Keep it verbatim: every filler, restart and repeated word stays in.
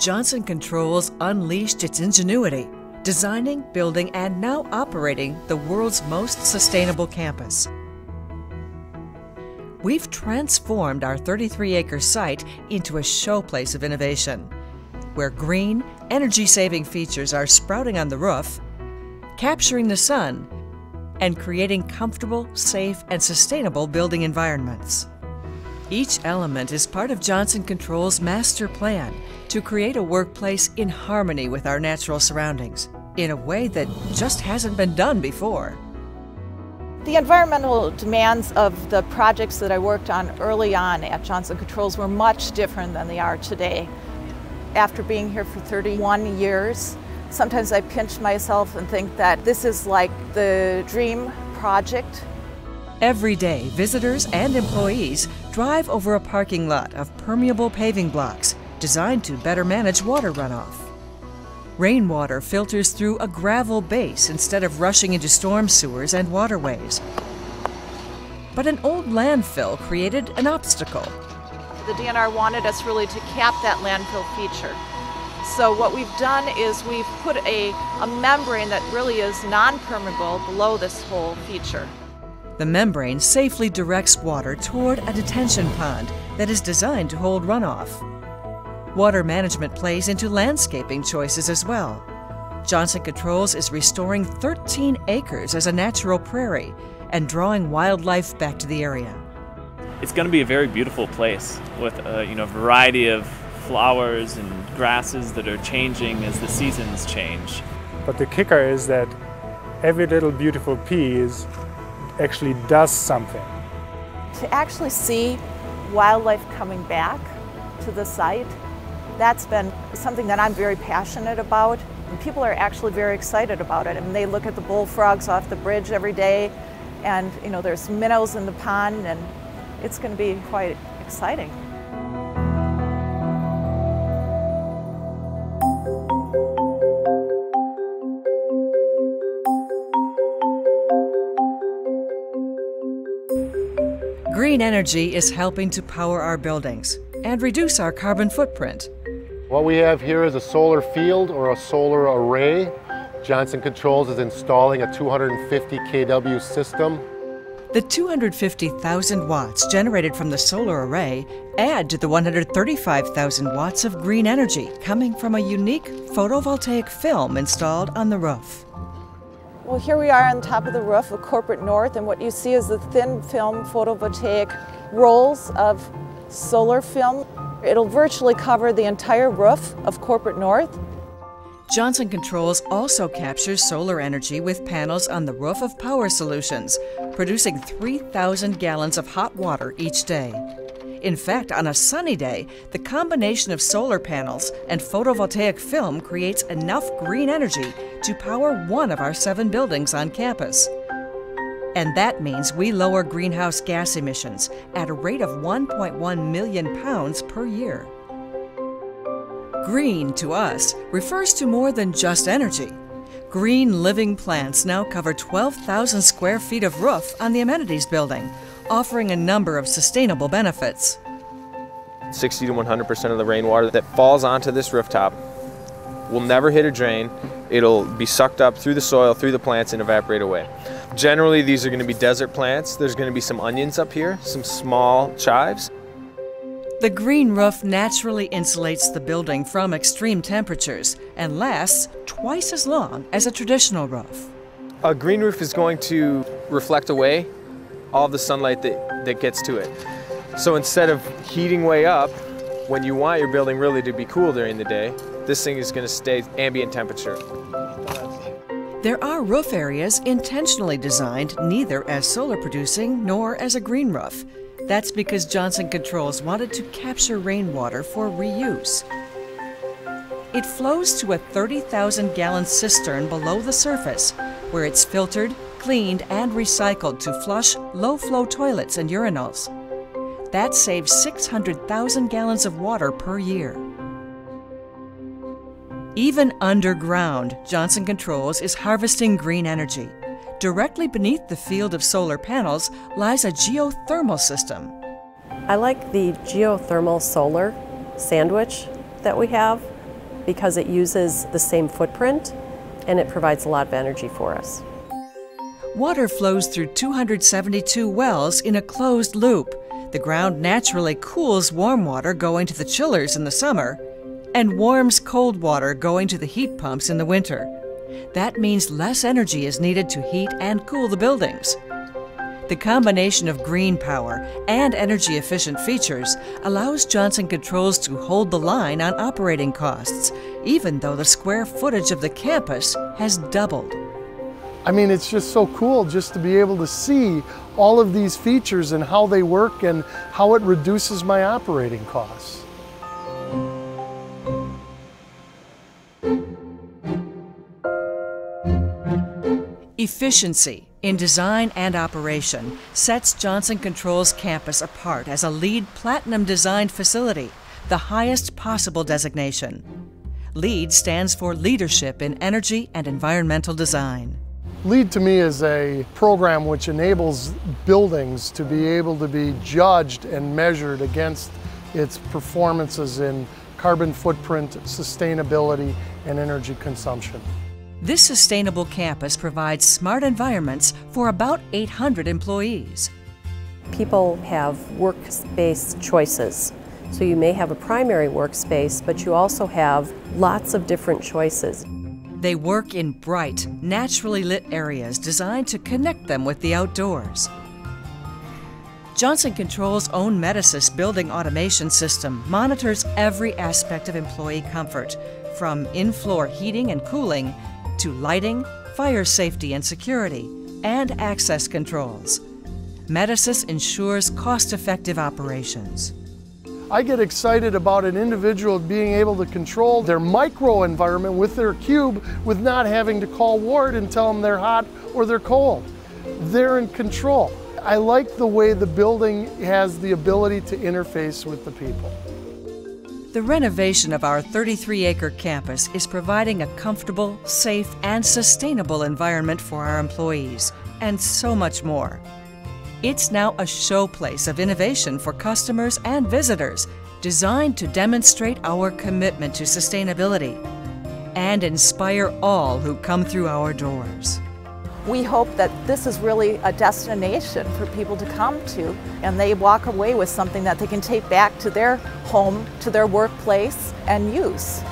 Johnson Controls unleashed its ingenuity, designing, building, and now operating the world's most sustainable campus. We've transformed our thirty-three acre site into a showplace of innovation, where green, energy-saving features are sprouting on the roof, capturing the sun, and creating comfortable, safe, and sustainable building environments. Each element is part of Johnson Controls' master plan to create a workplace in harmony with our natural surroundings in a way that just hasn't been done before. The environmental demands of the projects that I worked on early on at Johnson Controls were much different than they are today. After being here for thirty-one years, sometimes I pinch myself and think that this is like the dream project. Every day, visitors and employees drive over a parking lot of permeable paving blocks designed to better manage water runoff. Rainwater filters through a gravel base instead of rushing into storm sewers and waterways. But an old landfill created an obstacle. The D N R wanted us really to cap that landfill feature. So what we've done is we've put a, a membrane that really is non-permeable below this whole feature. The membrane safely directs water toward a detention pond that is designed to hold runoff. Water management plays into landscaping choices as well. Johnson Controls is restoring thirteen acres as a natural prairie and drawing wildlife back to the area. It's going to be a very beautiful place with a you know, variety of flowers and grasses that are changing as the seasons change. But the kicker is that every little beautiful piece actually does something. To actually see wildlife coming back to the site, that's been something that I'm very passionate about. And people are actually very excited about it. I mean, they look at the bullfrogs off the bridge every day, and you know, there's minnows in the pond, and it's going to be quite exciting. Green energy is helping to power our buildings and reduce our carbon footprint. What we have here is a solar field or a solar array. Johnson Controls is installing a two hundred fifty kilowatt system. The two hundred fifty thousand watts generated from the solar array add to the one hundred thirty-five thousand watts of green energy coming from a unique photovoltaic film installed on the roof. Well, here we are on top of the roof of Corporate North, and what you see is the thin film photovoltaic rolls of solar film. It'll virtually cover the entire roof of Corporate North. Johnson Controls also captures solar energy with panels on the roof of Power Solutions, producing three thousand gallons of hot water each day. In fact, on a sunny day, the combination of solar panels and photovoltaic film creates enough green energy to power one of our seven buildings on campus. And that means we lower greenhouse gas emissions at a rate of one point one million pounds per year. Green, to us, refers to more than just energy. Green living plants now cover twelve thousand square feet of roof on the amenities building, offering a number of sustainable benefits. sixty to one hundred percent of the rainwater that falls onto this rooftop will never hit a drain. It'll be sucked up through the soil, through the plants, and evaporate away. Generally, these are going to be desert plants. There's going to be some onions up here, some small chives. The green roof naturally insulates the building from extreme temperatures and lasts twice as long as a traditional roof. A green roof is going to reflect away all the sunlight that, that gets to it. So instead of heating way up, when you want your building really to be cool during the day, this thing is going to stay ambient temperature. There are roof areas intentionally designed neither as solar producing nor as a green roof. That's because Johnson Controls wanted to capture rainwater for reuse. It flows to a thirty thousand gallon cistern below the surface, where it's filtered, cleaned, and recycled to flush low-flow toilets and urinals. That saves six hundred thousand gallons of water per year. Even underground, Johnson Controls is harvesting green energy. Directly beneath the field of solar panels lies a geothermal system. I like the geothermal solar sandwich that we have. because it uses the same footprint and it provides a lot of energy for us. Water flows through two hundred seventy-two wells in a closed loop. The ground naturally cools warm water going to the chillers in the summer and warms cold water going to the heat pumps in the winter. That means less energy is needed to heat and cool the buildings. The combination of green power and energy-efficient features allows Johnson Controls to hold the line on operating costs, even though the square footage of the campus has doubled. I mean, it's just so cool just to be able to see all of these features and how they work and how it reduces my operating costs. Efficiency in design and operation sets Johnson Controls campus apart as a LEED Platinum designed facility, the highest possible designation. LEED stands for Leadership in Energy and Environmental Design. LEED to me is a program which enables buildings to be able to be judged and measured against its performances in carbon footprint, sustainability, and energy consumption. This sustainable campus provides smart environments for about eight hundred employees. People have workspace choices. So you may have a primary workspace, but you also have lots of different choices. They work in bright, naturally lit areas designed to connect them with the outdoors. Johnson Controls' own Metasys building automation system monitors every aspect of employee comfort, from in-floor heating and cooling to lighting, fire safety and security, and access controls. Metasys ensures cost-effective operations. I get excited about an individual being able to control their micro environment with their cube, with not having to call Ward and tell them they're hot or they're cold. They're in control. I like the way the building has the ability to interface with the people. The renovation of our thirty-three acre campus is providing a comfortable, safe, and sustainable environment for our employees, and so much more. It's now a showplace of innovation for customers and visitors, designed to demonstrate our commitment to sustainability and inspire all who come through our doors. We hope that this is really a destination for people to come to, and they walk away with something that they can take back to their home, to their workplace, and use.